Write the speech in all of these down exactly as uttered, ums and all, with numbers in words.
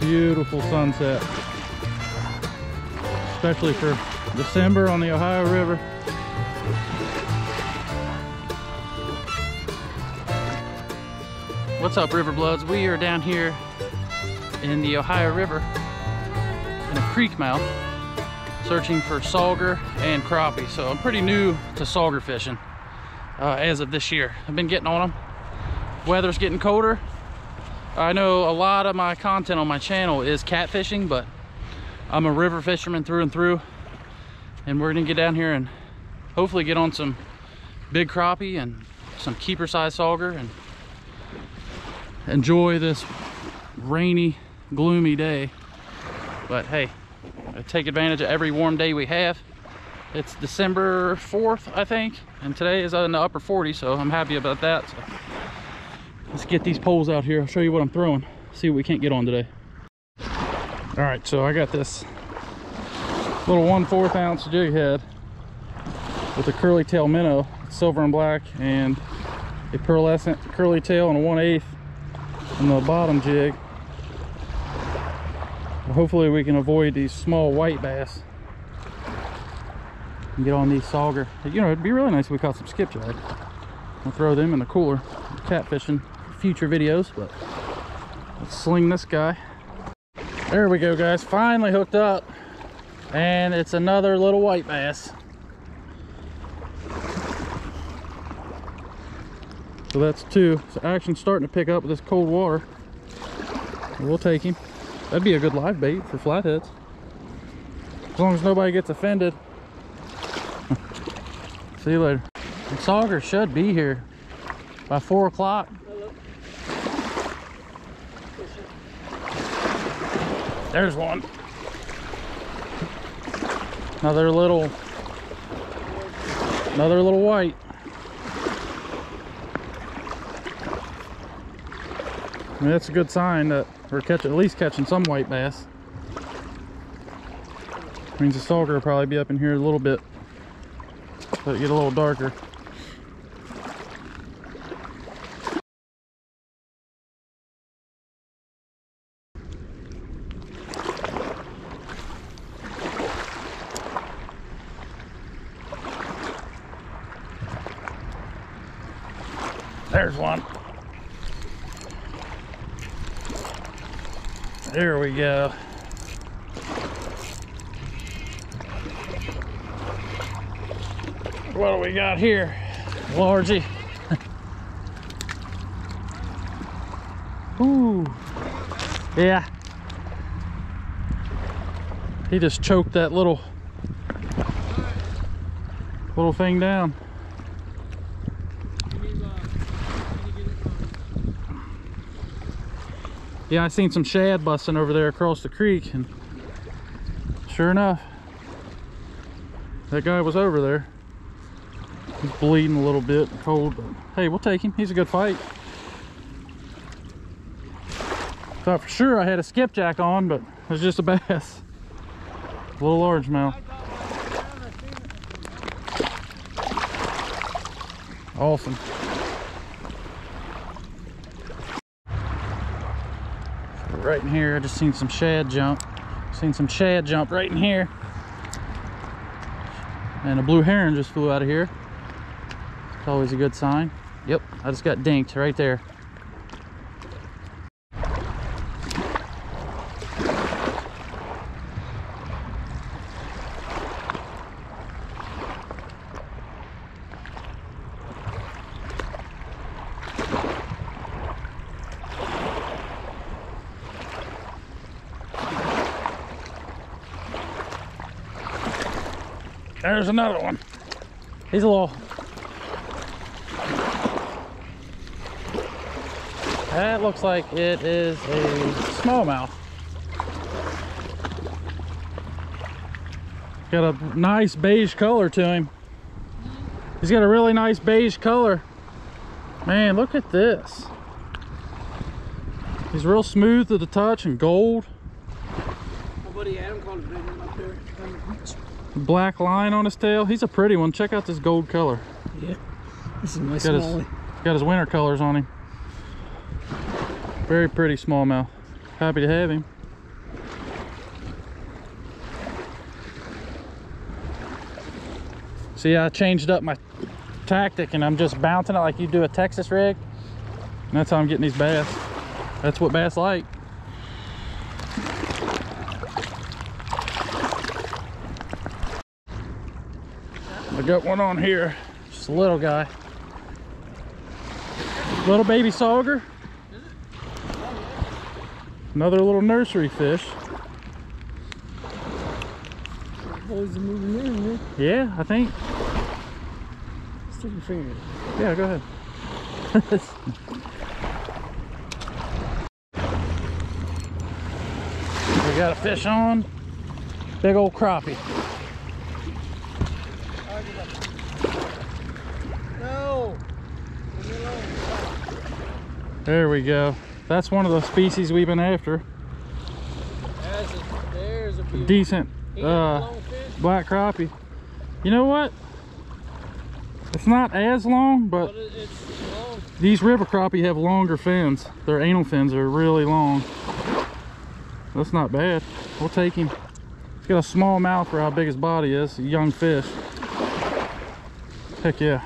Beautiful sunset, especially for December on the Ohio River. What's up, River Bloods? We are down here in the Ohio River in a creek mouth searching for sauger and crappie. So I'm pretty new to sauger fishing uh, as of this year. I've been getting on them. Weather's getting colder. I know a lot of my content on my channel is catfishing, but I'm a river fisherman through and through, and we're gonna get down here and hopefully get on some big crappie and some keeper size sauger and enjoy this rainy, gloomy day. But hey, I take advantage of every warm day we have. It's December fourth, I think, and today is in the upper forties, so I'm happy about that. So let's get these poles out here. I'll show you what I'm throwing. See what we can't get on today. All right, so I got this little one fourth ounce jig head with a curly tail minnow. It's silver and black, and a pearlescent curly tail and a one eighth on the bottom jig. Hopefully we can avoid these small white bass and get on these sauger. You know, it'd be really nice if we caught some skipjack. I'll throw them in the cooler, catfishing future videos. But let's sling this guy. There we go, guys, finally hooked up, and it's another little white bass. So that's two. So action's starting to pick up with this cold water. We'll take him. That'd be a good live bait for flatheads, as long as nobody gets offended. See you later. The sauger should be here by four o'clock. There's one. Another little, another little white. I mean, that's a good sign that we're catching, at least catching some white bass. Means the sauger will probably be up in here a little bit, so it get a little darker. There's one. There we go. What do we got here? Largy. Ooh. Yeah. He just choked that little little thing down. Yeah, I seen some shad busting over there across the creek, and sure enough, that guy was over there. He's bleeding a little bit, cold, but hey, we'll take him. He's a good fight. Thought for sure I had a skipjack on, but it was just a bass. A little largemouth. Awesome. Right in here, I just seen some shad jump. Seen some shad jump right in here. And a blue heron just flew out of here. It's always a good sign. Yep, I just got dinked right there. There's another one. He's a little. That looks like it is a smallmouth. Got a nice beige color to him. He's got a really nice beige color. Man, look at this. He's real smooth to the touch and gold. My buddy Adam called him up there. Black line on his tail. He's a pretty one. Check out this gold color. Yeah, this is a nice smallie. Got his winter colors on him. Very pretty smallmouth. Happy to have him. See, I changed up my tactic and I'm just bouncing it like you do a Texas rig. And that's how I'm getting these bass. That's what bass like. I got one on here, just a little guy. Little baby sauger. Another little nursery fish. Boys are moving in, man. Yeah, I think. Stick your finger. Yeah, go ahead. We got a fish on. Big old crappie. No. There we go. That's one of the species we've been after. That's a, there's a decent uh, black crappie. You know what? It's not as long, but, but it's long. These river crappie have longer fins. Their anal fins are really long. That's not bad. We'll take him. He's got a small mouth for how big his body is. A young fish. Heck yeah.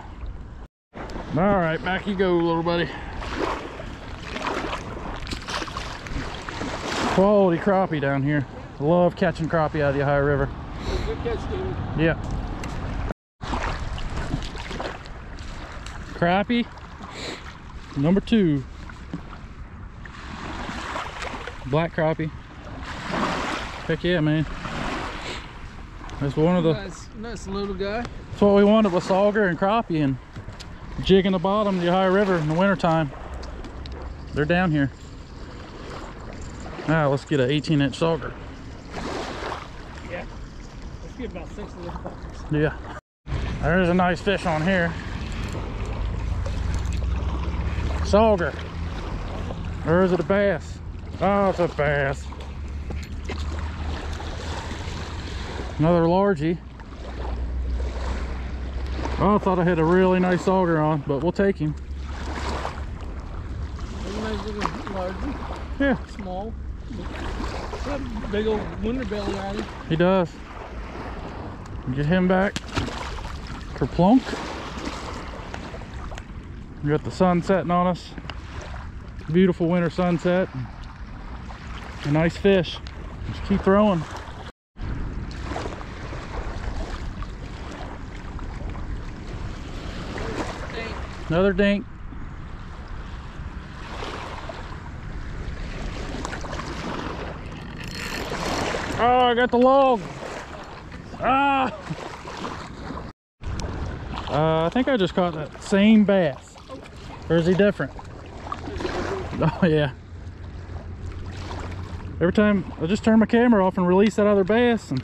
All right, back you go, little buddy. Quality crappie down here. Love catching crappie out of the Ohio River. Good catch, Steven. Yeah. Crappie number two, black crappie. Heck yeah, man. That's one of the nice, nice little guy. That's what we wanted with sauger and crappie and jigging the bottom of the Ohio River in the wintertime. They're down here. Now, right, let's get an eighteen inch sauger. Yeah, let's get about six of those. Yeah, there's a nice fish on here. Sauger, or is it a bass? Oh, it's a bass. Another largie. Oh, I thought I had a really nice sauger on, but we'll take him. Yeah. Small. Big old winter belly on him. He does. Get him back. Kerplunk. We got the sun setting on us. Beautiful winter sunset. A nice fish. Just keep throwing. Dink. Another dink. Oh, I got the log. Ah! Uh, I think I just caught that same bass. Or is he different? Oh yeah. Every time I just turn my camera off and release that other bass, and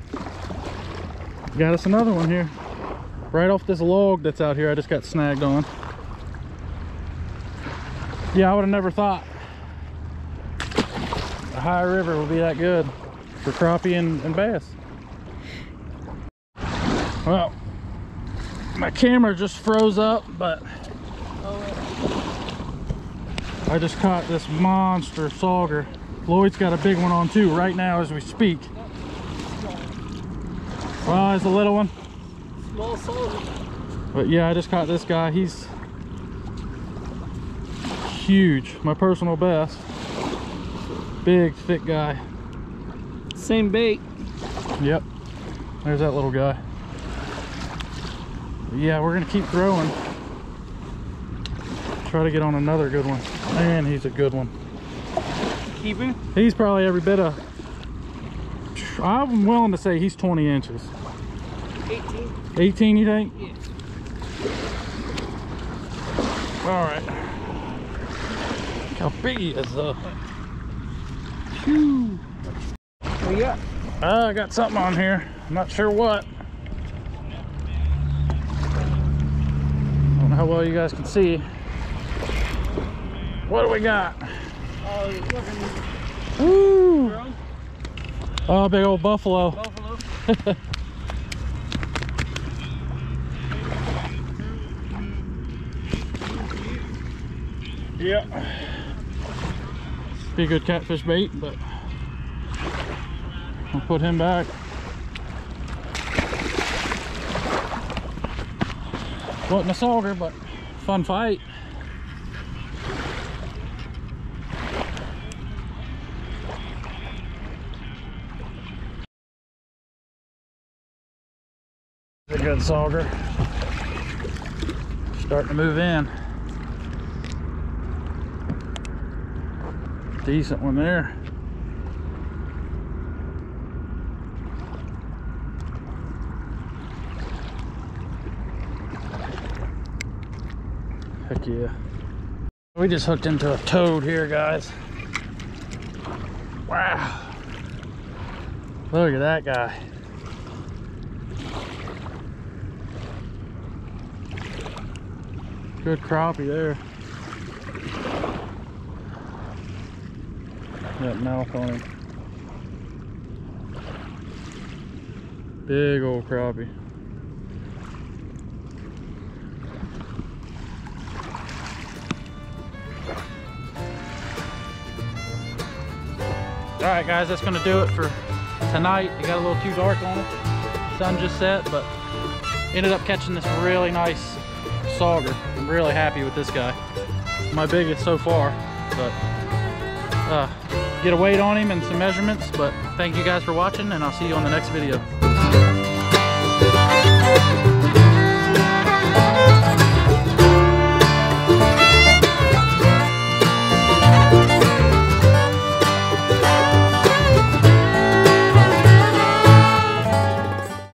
got us another one here. Right off this log that's out here I just got snagged on. Yeah, I would have never thought the high river would be that good for crappie and, and bass. Well, my camera just froze up, but I just caught this monster sauger. Lloyd's got a big one on too right now as we speak. Well, it's a little one. Small sauger. But yeah, I just caught this guy. He's huge. My personal best. Big, thick guy. Same bait. Yep. There's that little guy. But yeah, we're gonna keep throwing. Try to get on another good one. Man, he's a good one. Keep him? He's probably every bit of, I'm willing to say he's twenty inches. eighteen. eighteen, you think? Yeah. All right. Look how big he is though. What do you got? Uh, I got something on here. I'm not sure what. I don't know how well you guys can see. What do we got? Woo! Oh, big old buffalo. Buffalo. Yep. Be a good catfish bait, but I'll put him back. Wasn't a sauger, but fun fight. A good sauger. Starting to move in. Decent one there. Heck yeah. We just hooked into a toad here, guys. Wow. Look at that guy. Good crappie there. That mouth on him. Big old crappie. All right, guys, that's gonna do it for tonight. It got a little too dark on it. Sun just set, but ended up catching this really nice sauger. I'm really happy with this guy. My biggest so far, but uh, get a weight on him and some measurements. But thank you guys for watching, and I'll see you on the next video.